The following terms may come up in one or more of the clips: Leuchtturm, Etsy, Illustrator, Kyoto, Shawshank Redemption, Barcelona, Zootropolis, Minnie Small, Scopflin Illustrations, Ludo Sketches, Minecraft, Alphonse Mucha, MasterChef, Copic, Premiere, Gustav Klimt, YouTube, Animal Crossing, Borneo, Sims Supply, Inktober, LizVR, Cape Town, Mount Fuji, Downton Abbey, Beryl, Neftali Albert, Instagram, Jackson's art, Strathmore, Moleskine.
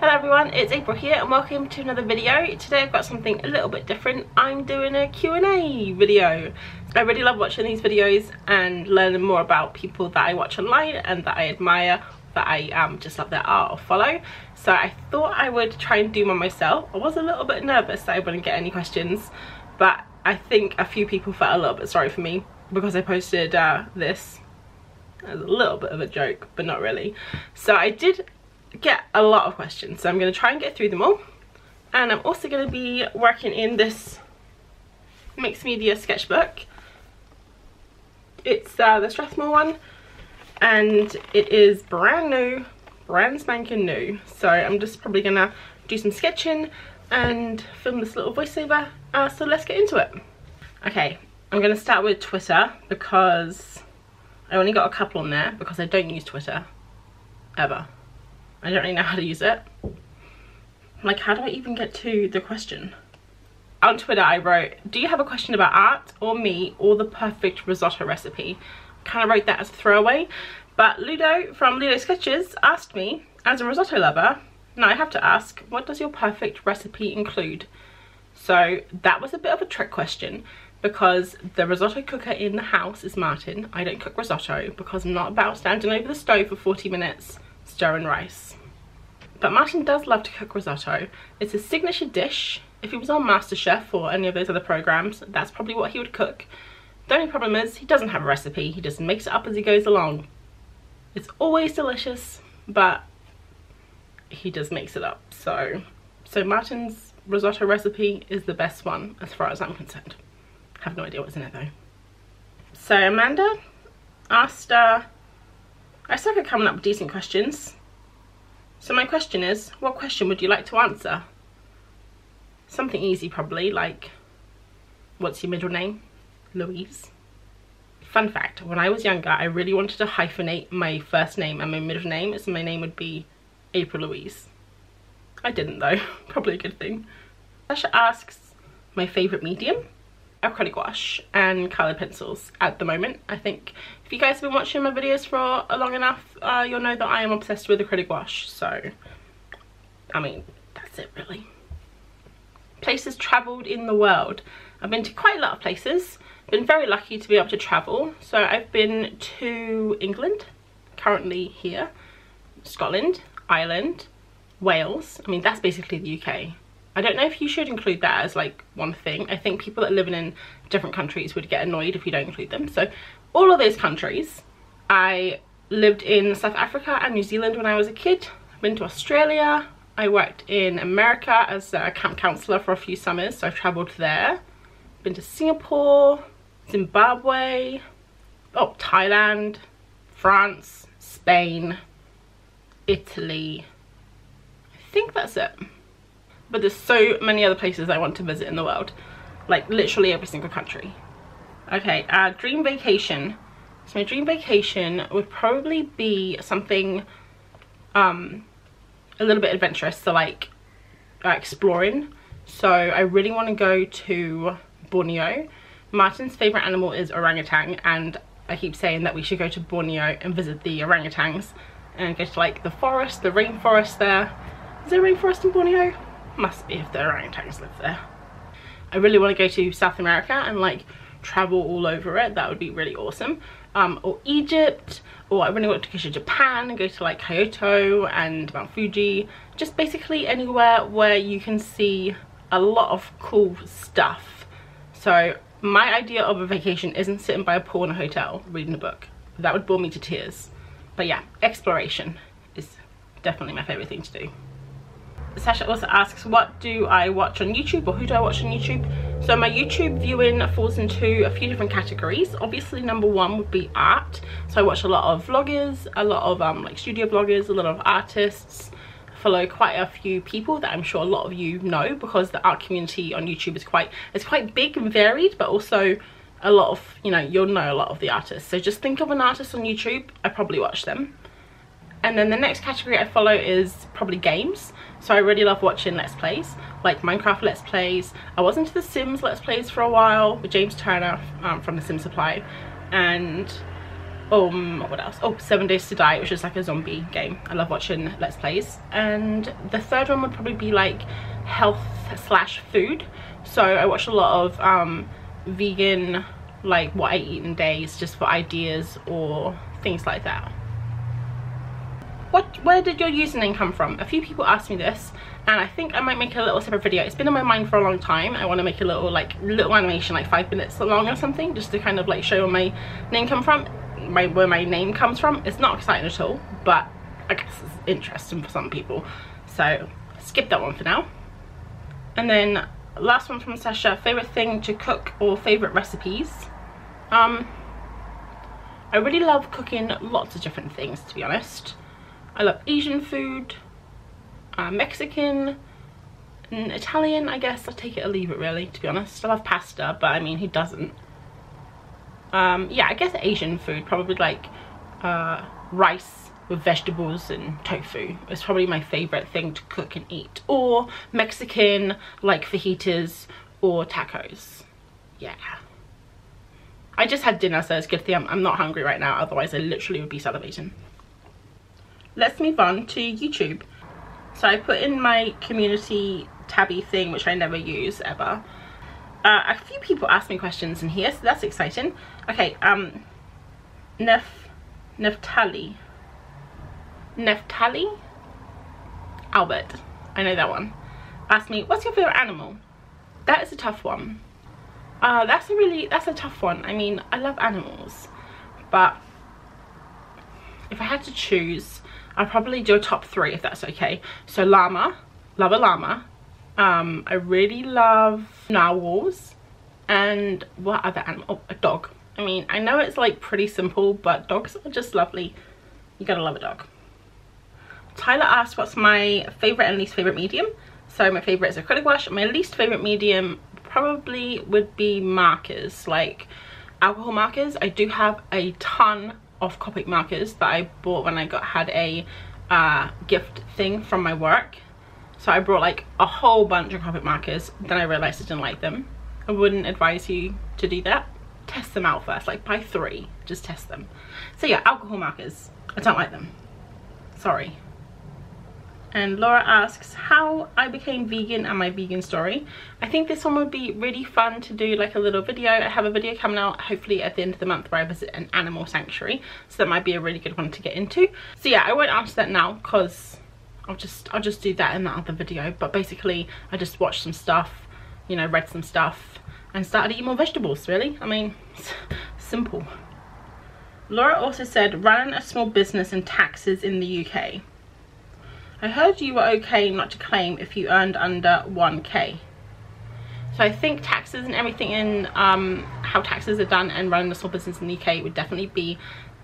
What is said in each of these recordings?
Hello everyone, it's April here and welcome to another video. Today I've got something a little bit different. I'm doing a Q&A video. I really love watching these videos and learning more about people that I watch online and that I admire, that I just love their art or follow. So I thought I would try and do one myself. I was a little bit nervous that I wouldn't get any questions, but I think a few people felt a little bit sorry for me because I posted this as a little bit of a joke, but not really. So I did get a lot of questions, so I'm going to try and get through them all, and I'm also going to be working in this mixed media sketchbook. It's the Strathmore one, and it is brand new, brand spanking new, so I'm just probably gonna do some sketching and film this little voiceover, so let's get into it. Okay, I'm gonna start with Twitter because I only got a couple on there because I don't use Twitter ever. I don't really know how to use it. Like, how do I even get to the question? On Twitter I wrote, do you have a question about art or me or the perfect risotto recipe? Kind of wrote that as a throwaway, but Ludo from Ludo Sketches asked me, as a risotto lover, now I have to ask, what does your perfect recipe include? So that was a bit of a trick question because the risotto cooker in the house is Martin. I don't cook risotto because I'm not about standing over the stove for 40 minutes stirring rice. But Martin does love to cook risotto. It's his signature dish. If he was on MasterChef or any of those other programs, that's probably what he would cook. The only problem is he doesn't have a recipe, he just makes it up as he goes along. It's always delicious, but he just makes it up. So Martin's risotto recipe is the best one as far as I'm concerned. I have no idea what's in it though. So Amanda asked, I suck at coming up with decent questions. So my question is, what question would you like to answer? Something easy probably, like, what's your middle name? Louise. Fun fact, when I was younger I really wanted to hyphenate my first name and my middle name, so my name would be April Louise. I didn't though, probably a good thing. Sasha asks, my favourite medium? Acrylic gouache and coloured pencils at the moment. I think if you guys have been watching my videos for long enough, you'll know that I am obsessed with acrylic gouache, so I mean that's it really. Places travelled in the world. I've been to quite a lot of places, been very lucky to be able to travel. So I've been to England, currently here, Scotland, Ireland, Wales. I mean that's basically the UK. I don't know if you should include that as like one thing. I think people that live in different countries would get annoyed if you don't include them. So all of those countries. I lived in South Africa and New Zealand when I was a kid. I've been to Australia. I worked in America as a camp counselor for a few summers, so I've traveled there. Been to Singapore, Zimbabwe, oh, Thailand, France, Spain, Italy. I think that's it. But there's so many other places I want to visit in the world, like literally every single country. Okay, dream vacation. So my dream vacation would probably be something a little bit adventurous, so like exploring. So I really want to go to Borneo. Martin's favourite animal is orangutan, and I keep saying that we should go to Borneo and visit the orangutans and go to like the forest, the rainforest there. Is there a rainforest in Borneo? Must be if the orangutans live there. I really want to go to South America and like travel all over it. That would be really awesome. Or Egypt, or I really want to go to Japan and go to like Kyoto and Mount Fuji. Just basically anywhere where you can see a lot of cool stuff. So my idea of a vacation isn't sitting by a pool in a hotel reading a book. That would bore me to tears. But yeah, exploration is definitely my favourite thing to do. Sasha also asks, what do I watch on YouTube, or who do I watch on YouTube? So my YouTube viewing falls into a few different categories. Obviously number one would be art, so I watch a lot of vloggers, a lot of like studio vloggers, a lot of artists. I follow quite a few people that I'm sure a lot of you know because the art community on YouTube is quite big and varied, but also a lot of, you know, you'll know a lot of the artists. So just think of an artist on YouTube, I probably watch them. And then the next category I follow is probably games. So I really love watching Let's Plays, like Minecraft Let's Plays. I was into the Sims Let's Plays for a while with James Turner from the Sims Supply. And what else? Oh, 7 Days to Die, which is like a zombie game. I love watching Let's Plays. And the third one would probably be like health slash food. So I watch a lot of vegan, like what I eat in days, just for ideas or things like that. Where did your username come from? A few people asked me this, and I think I might make a little separate video. It's been on my mind for a long time. I want to make a little animation, like 5 minutes long or something, just to kind of like show where my name come from. Where my name comes from. It's not exciting at all, but I guess it's interesting for some people, so skip that one for now. And then last one from Sasha: favorite thing to cook or favorite recipes. I really love cooking lots of different things, to be honest. I love Asian food, Mexican, and Italian. I guess I'll take it or leave it, really, to be honest. I love pasta, but I mean, who doesn't? Yeah, I guess Asian food, probably like rice with vegetables and tofu is probably my favorite thing to cook and eat, or Mexican, like fajitas or tacos. Yeah, I just had dinner, so it's good thing I'm not hungry right now, otherwise I literally would be salivating. Let's move on to YouTube. So I put in my community tabby thing, which I never use ever. A few people asked me questions in here, so that's exciting. Okay, Neftali Albert, I know that one, asked me, what's your favorite animal? That is a tough one. That's a tough one. I mean, I love animals, but if I had to choose, I'd probably do a top three, if that's okay. So llama, love a llama. I really love narwhals, and what other animal? Oh, a dog. I mean, I know it's like pretty simple, but dogs are just lovely. You gotta love a dog. Tyler asked what's my favorite and least favorite medium. So my favorite is acrylic wash. My least favorite medium probably would be markers, like alcohol markers. I do have a ton of Copic markers that I bought when I had a gift thing from my work. So I brought like a whole bunch of Copic markers, then I realised I didn't like them. I wouldn't advise you to do that. Test them out first, like buy three, just test them. So yeah, alcohol markers, I don't like them. Sorry. And Laura asks how I became vegan and my vegan story. I think this one would be really fun to do like a little video. I have a video coming out hopefully at the end of the month where I visit an animal sanctuary. So that might be a really good one to get into. So yeah, I won't answer that now because I'll just do that in that other video. But basically I just watched some stuff, you know, read some stuff and started eating more vegetables, really. I mean, it's simple. Laura also said running a small business and taxes in the UK. I heard you were okay not to claim if you earned under 1k. So I think taxes and everything in how taxes are done and running a small business in the UK would definitely be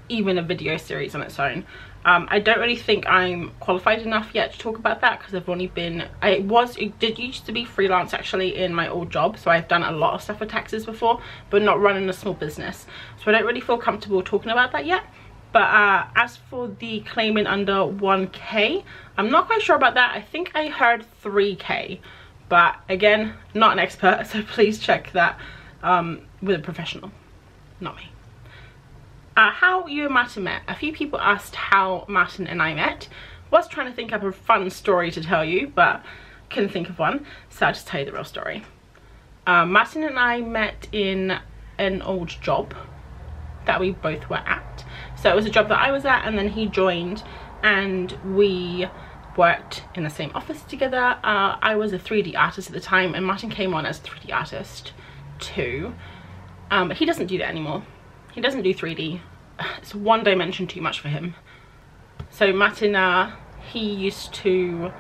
even a video series on its own. I don't really think I'm qualified enough yet to talk about that because I've only been, it did used to be freelance actually in my old job, so I've done a lot of stuff with taxes before, but not running a small business. So I don't really feel comfortable talking about that yet. But as for the claiming under 1k, I'm not quite sure about that. I think I heard 3k, but again, not an expert, so please check that with a professional, not me. How you and Martin met. A few people asked how Martin and I met. Was trying to think up a fun story to tell you, but couldn't think of one, so I'll just tell you the real story. Martin and I met in an old job that we both were at. So it was a job that I was at, and then he joined, and we worked in the same office together. I was a 3D artist at the time, and Martin came on as a 3D artist too. But he doesn't do that anymore. He doesn't do 3D. It's one dimension too much for him. So Martin, he used to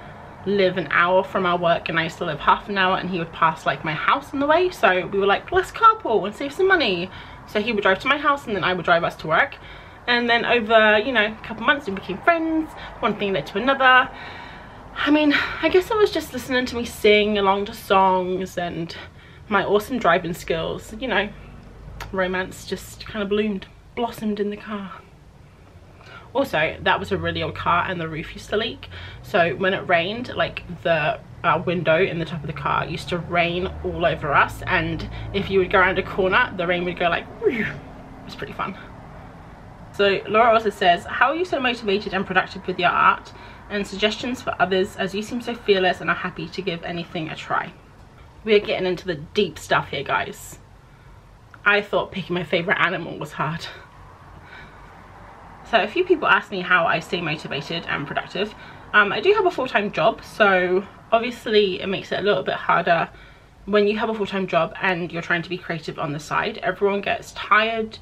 live an hour from our work and I used to live half an hour, and he would pass like my house on the way. So we were like, let's carpool and save some money. So he would drive to my house and then I would drive us to work. And then over, you know, a couple months we became friends. One thing led to another. I mean, I guess I was just listening to me sing along to songs and my awesome driving skills, you know. Romance just kind of blossomed in the car. Also, that was a really old car and the roof used to leak, so when it rained, like the window in the top of the car used to rain all over us, and if you would go around a corner the rain would go like whew. It was pretty fun. So Laura also says, how are you so motivated and productive with your art, and suggestions for others, as you seem so fearless and are happy to give anything a try? We are getting into the deep stuff here, guys. I thought picking my favorite animal was hard. So a few people asked me how I stay motivated and productive. I do have a full-time job, so obviously it makes it a little bit harder when you have a full-time job and you're trying to be creative on the side. Everyone gets tired,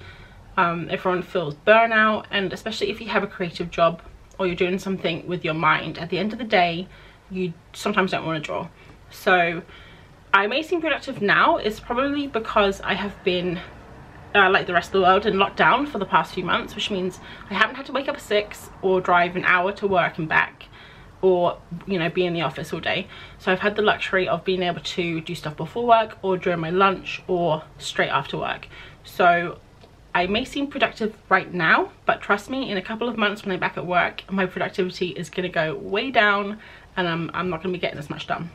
everyone feels burnout, and especially if you have a creative job or you're doing something with your mind, at the end of the day you sometimes don't want to draw. So I may seem productive now. It's probably because I have been like the rest of the world in lockdown for the past few months, which means I haven't had to wake up at 6 or drive an hour to work and back, or, you know, be in the office all day. So I've had the luxury of being able to do stuff before work or during my lunch or straight after work. So I may seem productive right now, but trust me, in a couple of months when I'm back at work, my productivity is going to go way down, and I'm not going to be getting as much done.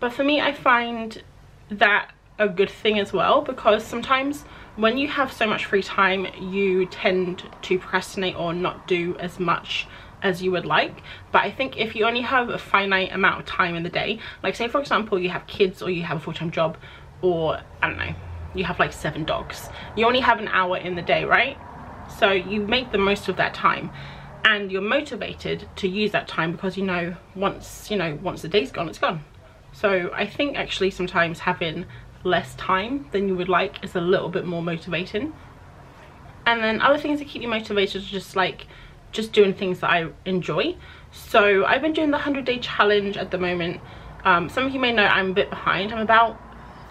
But for me, I find that a good thing as well, because sometimes when you have so much free time, you tend to procrastinate or not do as much as you would like. But I think if you only have a finite amount of time in the day, like say for example you have kids or you have a full-time job, or I don't know, you have like 7 dogs, you only have an hour in the day, right? So you make the most of that time, and you're motivated to use that time because you know once the day's gone, it's gone. So I think actually sometimes having less time than you would like is a little bit more motivating. And then other things that keep you motivated are just doing things that I enjoy. So I've been doing the 100-day challenge at the moment. Some of you may know I'm a bit behind. I'm about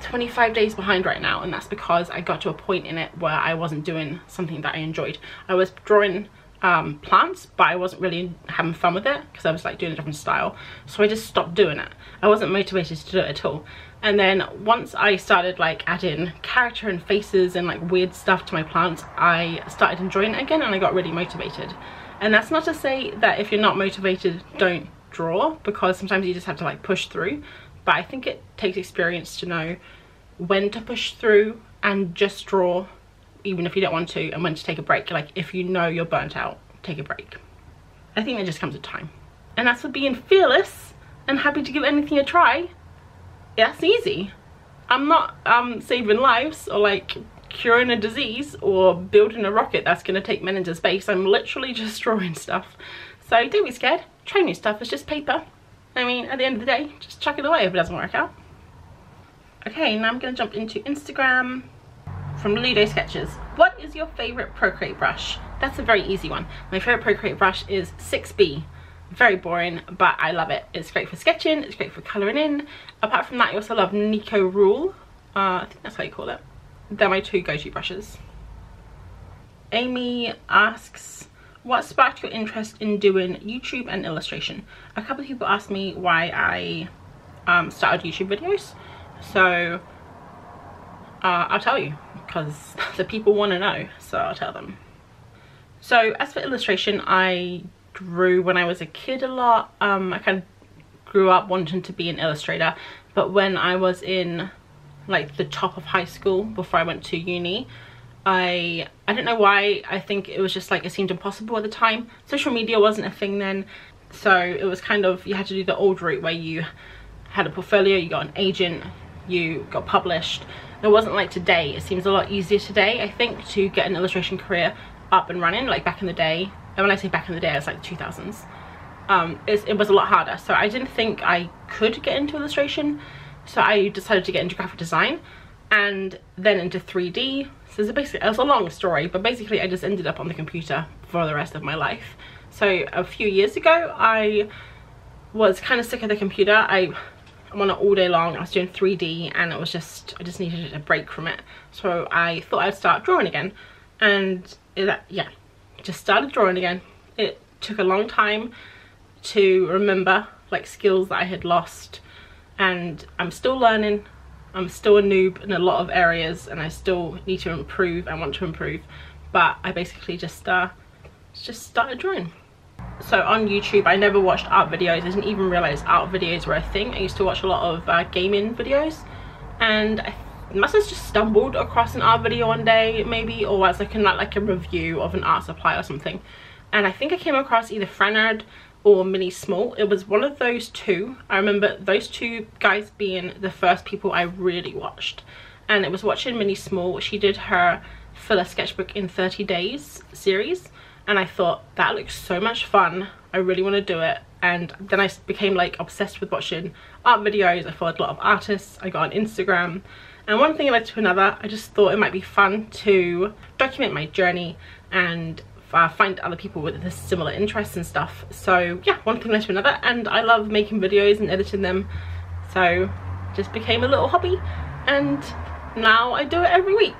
25 days behind right now, and that's because I got to a point in it where I wasn't doing something that I enjoyed. I was drawing plants, but I wasn't really having fun with it because I was like doing a different style, so I just stopped doing it. I wasn't motivated to do it at all. And then once I started like adding character and faces and like weird stuff to my plants, I started enjoying it again, and I got really motivated. And that's not to say that if you're not motivated, don't draw, because sometimes you just have to like push through. But I think it takes experience to know when to push through and just draw even if you don't want to, and when to take a break. Like if you know you're burnt out, take a break. I think it just comes with time. And that's for being fearless and happy to give anything a try. That's easy. I'm not saving lives or like curing a disease or building a rocket that's going to take men into space. I'm literally just drawing stuff. So don't be scared. Try new stuff. It's just paper. I mean, at the end of the day, just chuck it away if it doesn't work out. Okay, now I'm going to jump into Instagram. From Ludo Sketches. What is your favourite Procreate brush? That's a very easy one. My favourite Procreate brush is 6B. Very boring, but I love it. It's great for sketching, it's great for colouring in. Apart from that, I also love Nico Rule. I think that's how you call it. They're my two go-to brushes. Amy asks, what sparked your interest in doing YouTube and illustration? A couple of people asked me why I started YouTube videos. So I'll tell you, because the people want to know, so I'll tell them. So as for illustration, I drew when I was a kid a lot. I kind of grew up wanting to be an illustrator, but when I was in like the top of high school before I went to uni, I don't know why, I think it was just like it seemed impossible at the time. Social media wasn't a thing then, so it was kind of, you had to do the old route where you had a portfolio, you got an agent, you got published. It wasn't like today. It seems a lot easier today, I think, to get an illustration career up and running. Like back in the day, and when I say back in the day, it's like 2000s. It was a lot harder. So I didn't think I could get into illustration, so I decided to get into graphic design, and then into 3D. So it's basically, it was a long story, but basically I just ended up on the computer for the rest of my life. So a few years ago, I was kind of sick of the computer. I'm on it all day long. I was doing 3D, and it was just, I just needed a break from it. So I thought I'd start drawing again, and yeah, just started drawing again. It took a long time to remember like skills that I had lost, and I'm still learning. I'm still a noob in a lot of areas, and I still need to improve. I want to improve, but I basically just started drawing. So on YouTube, I never watched art videos. I didn't even realize art videos were a thing. I used to watch a lot of gaming videos, and I must have just stumbled across an art video one day maybe, or I was looking at like a review of an art supply or something, and I think I came across either Frenard or Minnie Small. It was one of those two. I remember those two guys being the first people I really watched, and it was watching Minnie Small. She did her filler sketchbook in 30 days series, and I thought that looks so much fun, I really want to do it. And then I became like obsessed with watching art videos. I followed a lot of artists, I got on Instagram, and one thing led to another. I just thought it might be fun to document my journey and find other people with similar interests and stuff. So yeah, one thing led to another, and I love making videos and editing them, so just became a little hobby, and now I do it every week.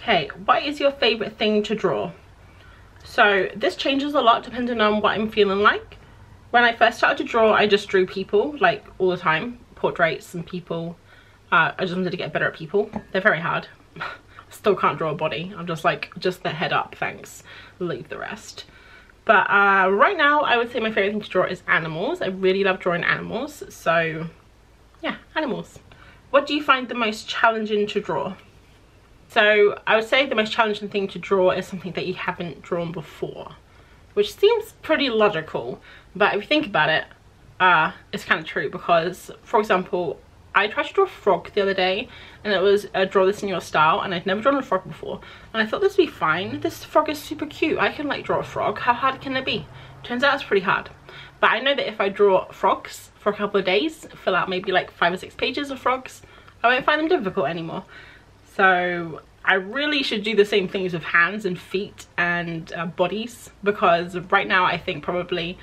Okay, what is your favorite thing to draw? So this changes a lot depending on what I'm feeling like. When I first started to draw, I just drew people like all the time, portraits and people. I just wanted to get better at people. They're very hard. Still can't draw a body. I'm just like, just the head up, thanks, leave the rest. But right now I would say my favorite thing to draw is animals. I really love drawing animals, so yeah, animals. What do you find the most challenging to draw? So I would say the most challenging thing to draw is something that you haven't drawn before, which seems pretty logical, but if you think about it, it's kind of true, because for example, I tried to draw a frog the other day, and it was draw this in your style, and I'd never drawn a frog before, and I thought this would be fine, this frog is super cute, I can like draw a frog, how hard can it be? Turns out it's pretty hard. But I know that if I draw frogs for a couple of days, fill out maybe like 5 or 6 pages of frogs, I won't find them difficult anymore. So I really should do the same things with hands and feet and bodies, because right now I think probably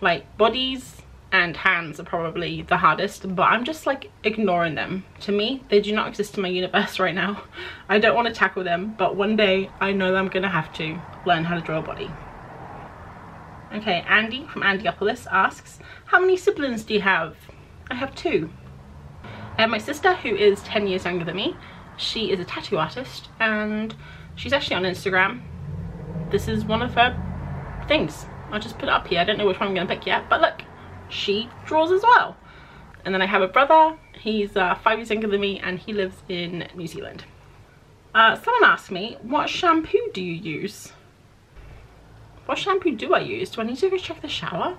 like bodies and hands are probably the hardest, but I'm just like ignoring them. To me, they do not exist in my universe right now. I don't want to tackle them, but one day I know that I'm gonna have to learn how to draw a body. Okay, Andy from Andiopolis asks, how many siblings do you have? I have 2. I have my sister, who is 10 years younger than me. She is a tattoo artist, and she's actually on Instagram. This is one of her things. I'll just put it up here. I don't know which one I'm gonna pick yet, but look, she draws as well. And then I have a brother, he's 5 years younger than me, and he lives in New Zealand. Someone asked me, what shampoo do you use? What shampoo do I use? Do I need to go check the shower?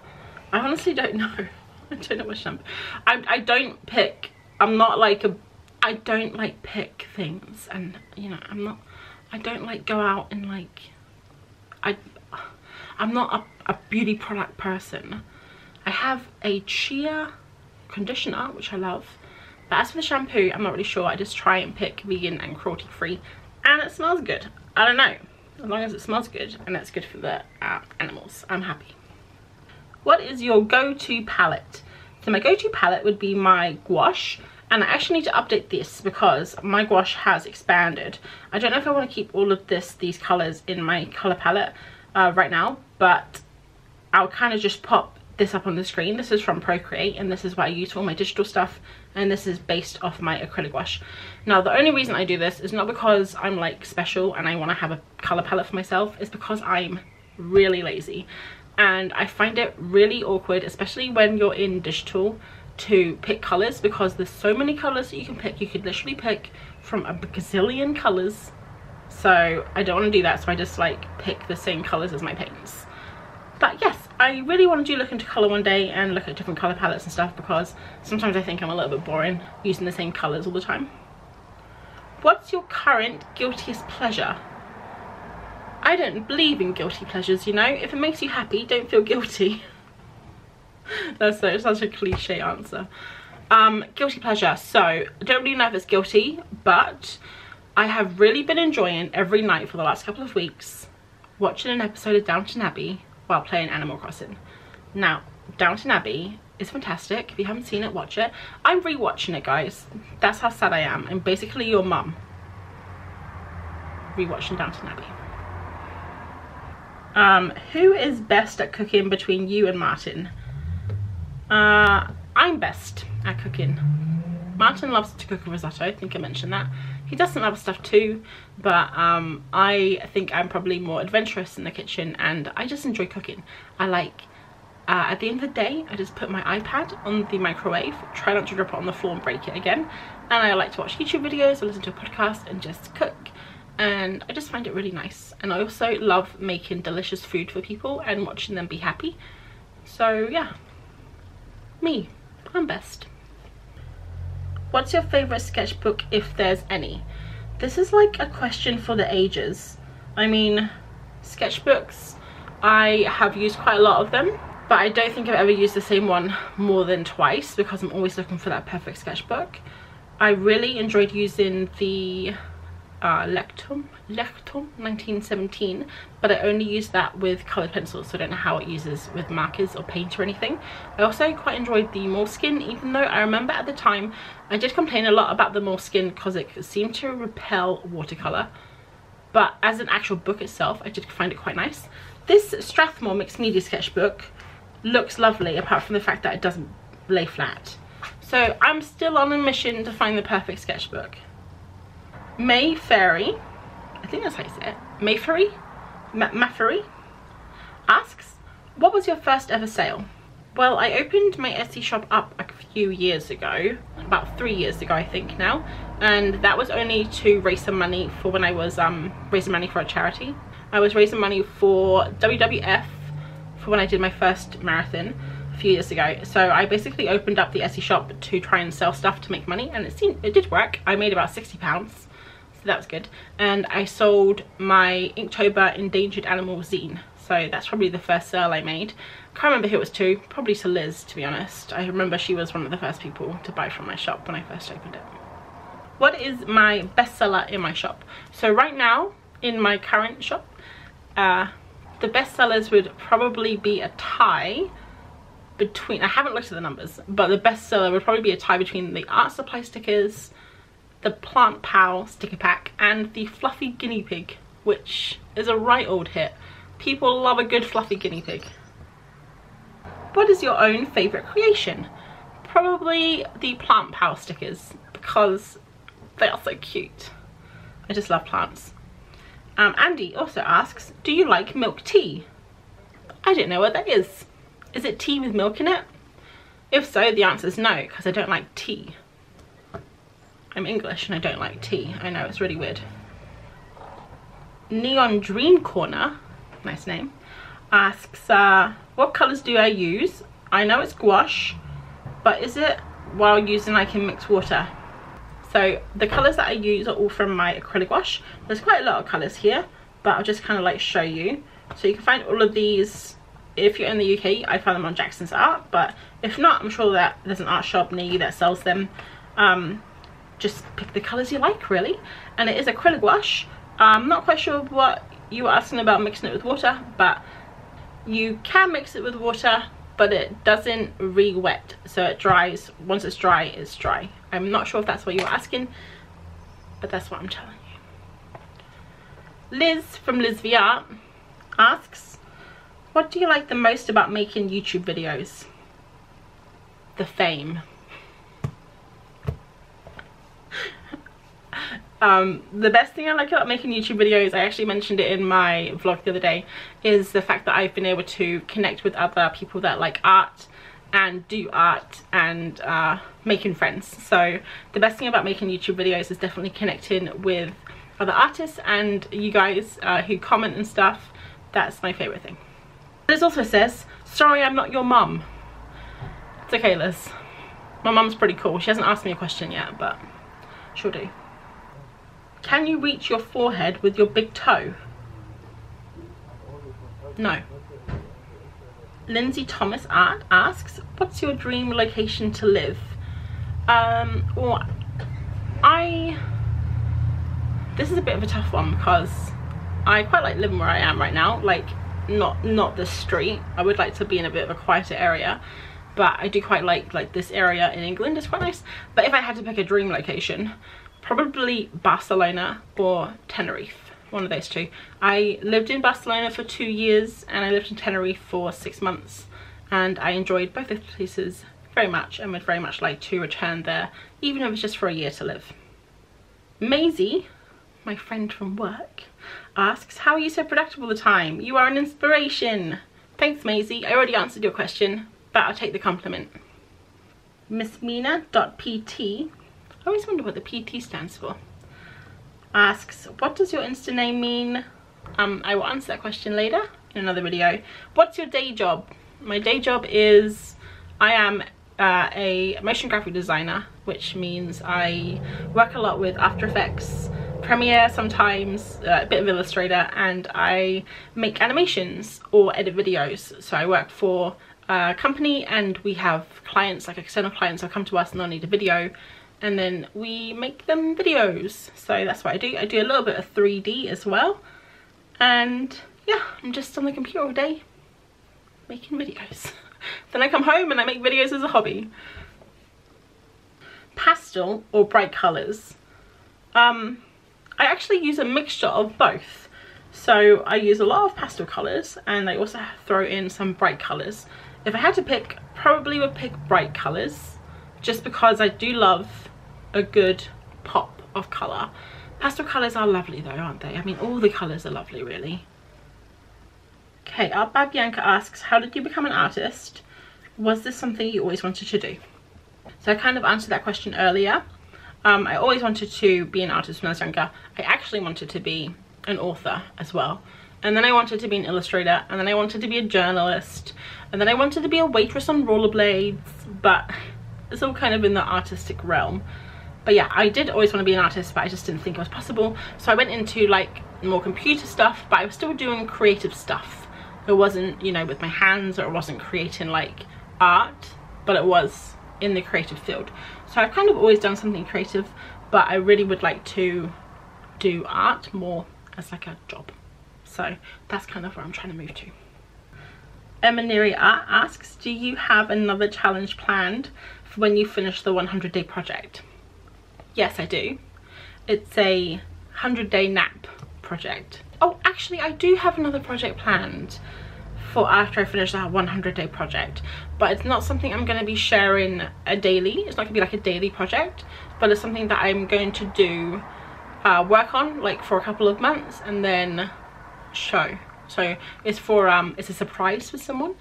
I honestly don't know. I don't know what shampoo. I don't pick. I'm not like a, I don't like pick things, and you know, I'm not, I don't like go out and like, I'm not a beauty product person. I have a chia conditioner, which I love, but as for the shampoo, I'm not really sure. I just try and pick vegan and cruelty free, and it smells good. I don't know, as long as it smells good and it's good for the animals, I'm happy. What is your go-to palette? So my go-to palette would be my gouache, and I actually need to update this because my gouache has expanded. I don't know if I want to keep all of these colors in my color palette right now, but I'll kind of just pop this up on the screen. This is from Procreate, and this is what I use for all my digital stuff, and this is based off my acrylic wash. Now the only reason I do this is not because I'm like special and I want to have a color palette for myself, it's because I'm really lazy, and I find it really awkward, especially when you're in digital, to pick colors, because there's so many colors that you can pick. You could literally pick from a gazillion colors, so I don't want to do that, so I just like pick the same colors as my paints. But yes, I really want to look into colour one day and look at different colour palettes and stuff, because sometimes I think I'm a little bit boring using the same colours all the time. What's your current guiltiest pleasure? I don't believe in guilty pleasures, you know. If it makes you happy, don't feel guilty. That's such a cliche answer. Guilty pleasure. So, I don't really know if it's guilty, but I have really been enjoying every night for the last couple of weeks watching an episode of Downton Abbey while playing Animal Crossing. Now, Downton Abbey is fantastic. If you haven't seen it, watch it. I'm rewatching it, guys. That's how sad I am. I'm basically your mum rewatching Downton Abbey. Who is best at cooking between you and Martin? I'm best at cooking. Martin loves to cook risotto. I think I mentioned that. He does some other stuff too, but I think I'm probably more adventurous in the kitchen, and I just enjoy cooking. I like At the end of the day, I just put my iPad on the microwave, try not to drop it on the floor and break it again. And I like to watch YouTube videos or listen to a podcast and just cook. And I just find it really nice. And I also love making delicious food for people and watching them be happy. So yeah, me, I'm best. What's your favourite sketchbook, if there's any? This is like a question for the ages. I mean, sketchbooks, I have used quite a lot of them. But I don't think I've ever used the same one more than twice because I'm always looking for that perfect sketchbook. I really enjoyed using the Leuchtturm 1917, but I only used that with coloured pencils, so I don't know how it uses with markers or paint or anything. I also quite enjoyed the Moleskine, even though I remember at the time I did complain a lot about the Moleskine because it seemed to repel watercolour. But as an actual book itself, I did find it quite nice. This Strathmore mixed media sketchbook looks lovely, apart from the fact that it doesn't lay flat. So I'm still on a mission to find the perfect sketchbook. May Fairy, I think that's how you say it, Mayfairy? Maffery asks, what was your first ever sale? Well, I opened my Etsy shop up a few years ago, about 3 years ago I think now, and that was only to raise some money for when I was raising money for a charity. I was raising money for WWF for when I did my first marathon a few years ago. So I basically opened up the Etsy shop to try and sell stuff to make money, and it did work. I made about £60, so that was good. And I sold my Inktober endangered animal zine, so that's probably the first sale I made. I can't remember who it was to, probably to Liz, to be honest. I remember she was one of the first people to buy from my shop when I first opened it. What is my bestseller in my shop? So right now, in my current shop, the best sellers would probably be a tie between, I haven't looked at the numbers, but the best seller would probably be a tie between the art supply stickers, the Plant Pal sticker pack, and the fluffy guinea pig, which is a right old hit. People love a good fluffy guinea pig. What is your own favourite creation? Probably the Plant Pal stickers, because they are so cute. I just love plants. Andy also asks, do you like milk tea? I don't know what that is. Is it tea with milk in it? If so, the answer is no, because I don't like tea. I'm English and I don't like tea. I know, it's really weird. Neon Dream Corner, nice name, asks, what colours do I use? I know it's gouache, but is it while using I can mix water? So the colours that I use are all from my acrylic wash. There's quite a lot of colours here, but I'll just kind of like show you. So you can find all of these, if you're in the UK, I found them on Jackson's Art, but if not, I'm sure that there's an art shop near you that sells them. Just pick the colours you like, really. And it is acrylic wash. I'm not quite sure what you were asking about mixing it with water, but you can mix it with water, but it doesn't re-wet, so it dries. Once it's dry, it's dry. I'm not sure if that's what you were asking, but that's what I'm telling you. Liz from LizVR asks, what do you like the most about making YouTube videos? The fame. The best thing I like about making YouTube videos, I actually mentioned it in my vlog the other day, is the fact that I've been able to connect with other people that like art and do art and making friends. So the best thing about making YouTube videos is definitely connecting with other artists and you guys who comment and stuff. That's my favourite thing. Liz also says, sorry I'm not your mum. It's okay, Liz. My mum's pretty cool. She hasn't asked me a question yet, but she'll do. Can you reach your forehead with your big toe? No. Lindsay Thomas Art asks, what's your dream location to live? Well, this is a bit of a tough one because I quite like living where I am right now, like not the street. I would like to be in a bit of a quieter area, but I do quite like this area in England. It's quite nice. But if I had to pick a dream location, probably Barcelona or Tenerife, one of those two. I lived in Barcelona for 2 years and I lived in Tenerife for 6 months, and I enjoyed both those places very much and would very much like to return there, even if it's just for a year to live. Maisie, my friend from work, asks, how are you so productive all the time? You are an inspiration. Thanks, Maisie. I already answered your question, but I'll take the compliment. MissMina.pt, I always wonder what the PT stands for, asks, what does your Insta name mean? I will answer that question later in another video. What's your day job? My day job is I am a motion graphic designer, which means I work a lot with After Effects, Premiere sometimes, a bit of Illustrator, and I make animations or edit videos. So I work for a company and we have clients, like external clients who come to us and they'll need a video, and then we make them videos. So that's what I do. I do a little bit of 3D as well. And yeah, I'm just on the computer all day making videos. Then I come home and I make videos as a hobby. Pastel or bright colours? I actually use a mixture of both. So I use a lot of pastel colours and I also throw in some bright colours. If I had to pick, probably would pick bright colours, just because I do love a good pop of colour. Pastel colours are lovely though, aren't they? I mean, all the colours are lovely, really. Okay, our Bab Bianca asks, how did you become an artist? Was this something you always wanted to do? So I kind of answered that question earlier. I always wanted to be an artist when I was younger. I actually wanted to be an author as well. And then I wanted to be an illustrator. And then I wanted to be a journalist. And then I wanted to be a waitress on rollerblades. But it's all kind of in the artistic realm. But yeah, I did always want to be an artist, but I just didn't think it was possible. So I went into like more computer stuff, but I was still doing creative stuff. It wasn't, you know, with my hands, or it wasn't creating like art, but it was in the creative field. So I've kind of always done something creative, but I really would like to do art more as like a job. So that's kind of where I'm trying to move to. Emma Neri Art asks, do you have another challenge planned for when you finish the 100-day project? Yes, I do. It's a 100-day nap project. Oh, actually, I do have another project planned for after I finish that 100-day project, but it's not something I'm going to be sharing a daily. It's not going to be like a daily project, but it's something that I'm going to do, work on like for a couple of months and then show. So it's for it's a surprise for someone,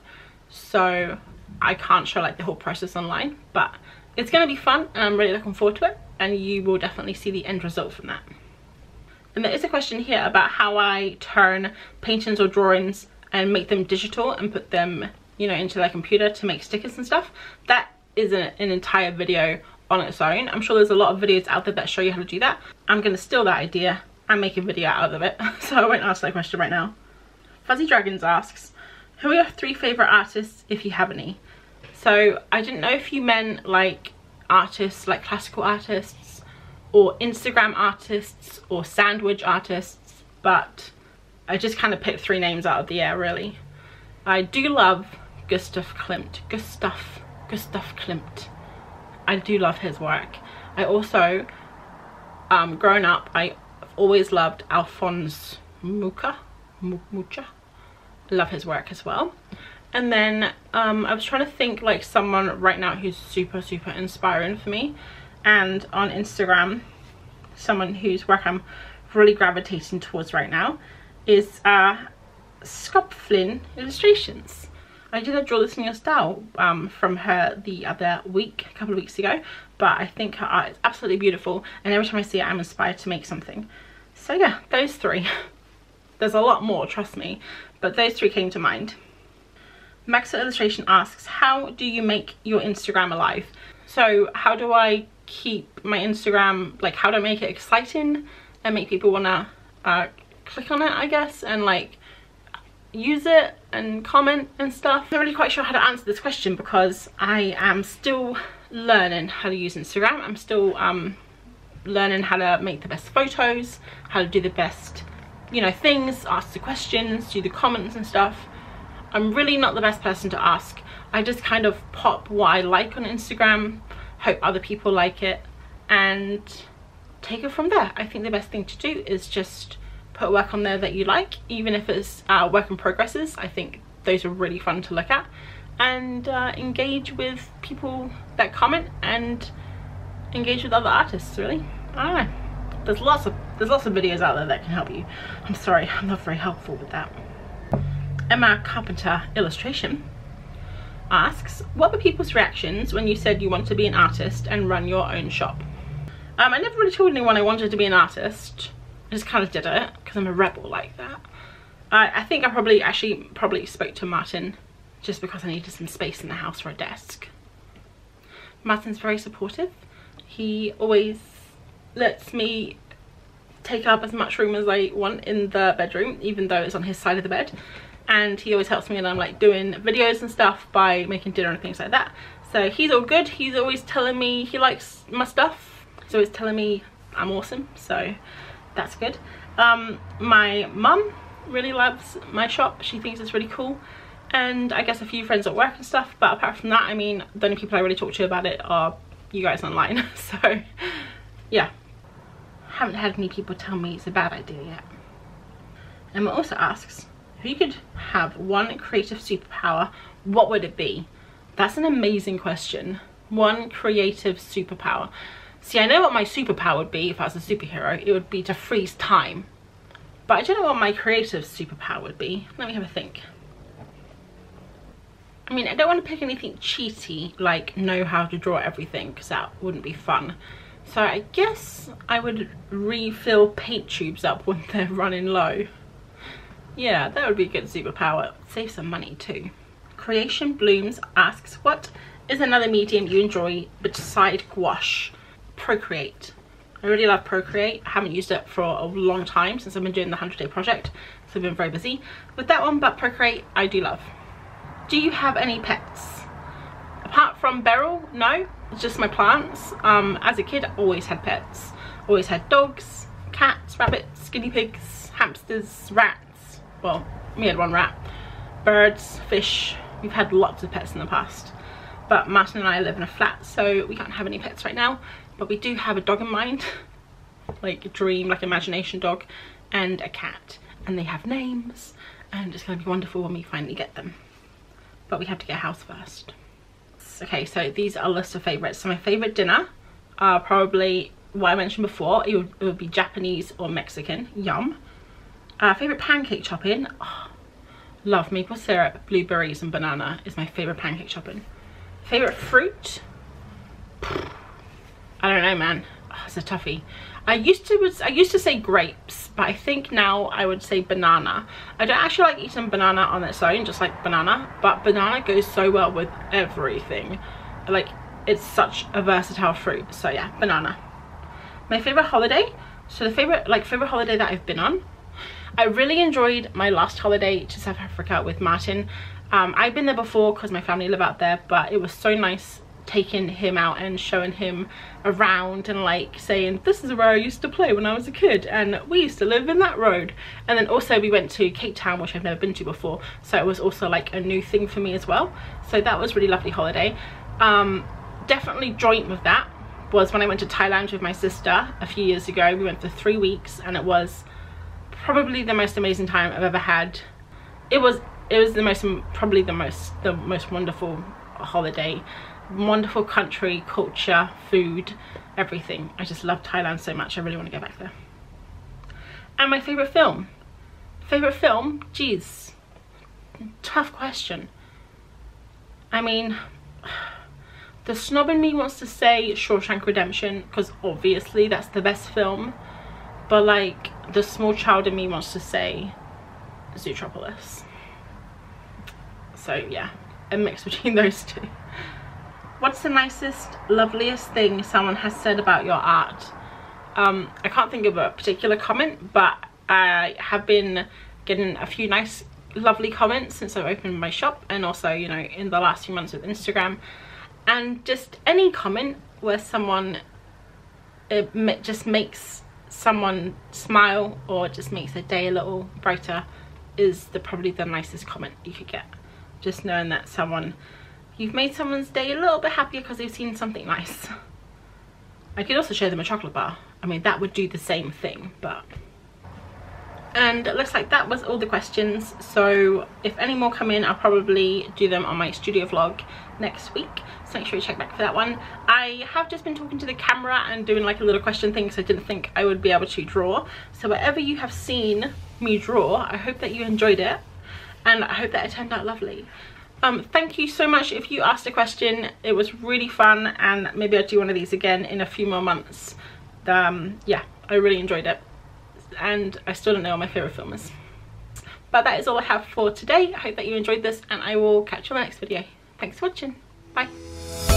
so I can't show like the whole process online, but it's going to be fun and I'm really looking forward to it, and you will definitely see the end result from that. And there is a question here about how I turn paintings or drawings and make them digital and put them, you know, into their computer to make stickers and stuff. That is an entire video on its own. I'm sure there's a lot of videos out there that show you how to do that. I'm going to steal that idea and make a video out of it. So I won't answer that question right now. Fuzzy Dragons asks, who are your three favourite artists if you have any? So I didn't know if you meant like artists, like classical artists, or Instagram artists, or sandwich artists, but I just kind of picked three names out of the air, really. I do love Gustav Klimt. Gustav Klimt. I do love his work. I also, growing up, I've always loved Alphonse Mucha. Love his work as well. And then I was trying to think like someone right now who's super, super inspiring for me. And on Instagram, someone whose work I'm really gravitating towards right now is Scopflin Illustrations. I did a Draw This In Your Style from her the other week, a couple of weeks ago, but I think her art is absolutely beautiful, and every time I see it I'm inspired to make something. So yeah, those three. There's a lot more, trust me, but those three came to mind. Maxa Illustration asks, how do you make your Instagram alive? So how do I keep my Instagram, like how to make it exciting and make people want to click on it, I guess, and like use it and comment and stuff. I'm not really quite sure how to answer this question because I am still learning how to use Instagram. I'm still learning how to make the best photos, how to do the best, you know, things, ask the questions, do the comments and stuff. I'm really not the best person to ask. I just kind of pop what I like on Instagram, hope other people like it, and take it from there. I think the best thing to do is just put work on there that you like, even if it's work in progresses. I think those are really fun to look at, and engage with people that comment and engage with other artists, really. I don't know. There's lots of videos out there that can help you. I'm sorry, I'm not very helpful with that. Emma Carpenter Illustration asks, what were people's reactions when you said you want to be an artist and run your own shop? I never really told anyone I wanted to be an artist. I just kind of did it because I'm a rebel like that. I think I probably actually spoke to Martin just because I needed some space in the house for a desk. Martin's very supportive. He always lets me take up as much room as I want in the bedroom, even though it's on his side of the bed. And he always helps me when I'm like doing videos and stuff by making dinner and things like that. So he's all good. He's always telling me he likes my stuff. He's always telling me I'm awesome. So that's good. My mum really loves my shop. She thinks it's really cool. And I guess a few friends at work and stuff. But apart from that, I mean, the only people I really talk to about it are you guys online. So yeah, haven't had many people tell me it's a bad idea yet. Emma also asks, if you could have one creative superpower, what would it be? That's an amazing question. One creative superpower. See, I know what my superpower would be if I was a superhero. It would be to freeze time. But I don't know what my creative superpower would be. Let me have a think. I mean, I don't want to pick anything cheaty, like know how to draw everything, because that wouldn't be fun. So I guess I would refill paint tubes up when they're running low. Yeah, that would be a good superpower. Save some money too. Creation Blooms asks, what is another medium you enjoy beside gouache? Procreate. I really love Procreate. I haven't used it for a long time since I've been doing the 100-day project. So I've been very busy with that one, but Procreate I do love. Do you have any pets? Apart from Beryl, no. It's just my plants. As a kid, I always had pets. Always had dogs, cats, rabbits, guinea pigs, hamsters, rats. Well, we had one rat, birds, fish. We've had lots of pets in the past, but Martin and I live in a flat, so we can't have any pets right now, but we do have a dog in mind, like a dream, like imagination dog, and a cat, and they have names, and it's going to be wonderful when we finally get them, but we have to get a house first. Okay, so these are a list of favorites. So my favorite dinner are probably what I mentioned before. It would be Japanese or Mexican. Yum. Favorite pancake chopping, oh, love maple syrup, blueberries and banana is my favorite pancake chopping. Favorite fruit, I don't know, man. Oh, it's a toughie. I used to say grapes, but I think now I would say banana. I don't actually like eating banana on its own, just like banana, but banana goes so well with everything. Like, it's such a versatile fruit. So yeah, banana. My favorite holiday. So the favorite holiday that I've been on. I really enjoyed my last holiday to South Africa with Martin. I've been there before because my family live out there, but it was so nice taking him out and showing him around and like saying, this is where I used to play when I was a kid and we used to live in that road. And then also we went to Cape Town, which I've never been to before, so it was also like a new thing for me as well. So that was a really lovely holiday. Definitely joint with that was when I went to Thailand with my sister a few years ago. We went for 3 weeks and it was probably the most amazing time I've ever had. It was the most wonderful holiday. Wonderful country, culture, food, everything. I just love Thailand so much. I really want to go back there. And my favorite film. Favorite film? Geez, tough question. I mean, the snob in me wants to say Shawshank Redemption because obviously that's the best film. But like, the small child in me wants to say Zootropolis. So yeah, a mix between those two. What's the nicest, loveliest thing someone has said about your art? I can't think of a particular comment, but I have been getting a few nice, lovely comments since I've opened my shop and also, you know, in the last few months with Instagram. And just any comment where someone, it just makes someone smile or just makes their day a little brighter is probably the nicest comment you could get. Just knowing that someone, you've made someone's day a little bit happier because they've seen something nice. I could also show them a chocolate bar. I mean, that would do the same thing, but. And it looks like that was all the questions. So if any more come in, I'll probably do them on my studio vlog next week, so make sure you check back for that one. I have just been talking to the camera and doing like a little question thing because I didn't think I would be able to draw. So whatever you have seen me draw, I hope that you enjoyed it and I hope that it turned out lovely. Thank you so much if you asked a question. It was really fun, and maybe I'll do one of these again in a few more months. Yeah, I really enjoyed it, and I still don't know what my favourite film is. But that is all I have for today. I hope that you enjoyed this, and I will catch you on the next video. Thanks for watching. Bye.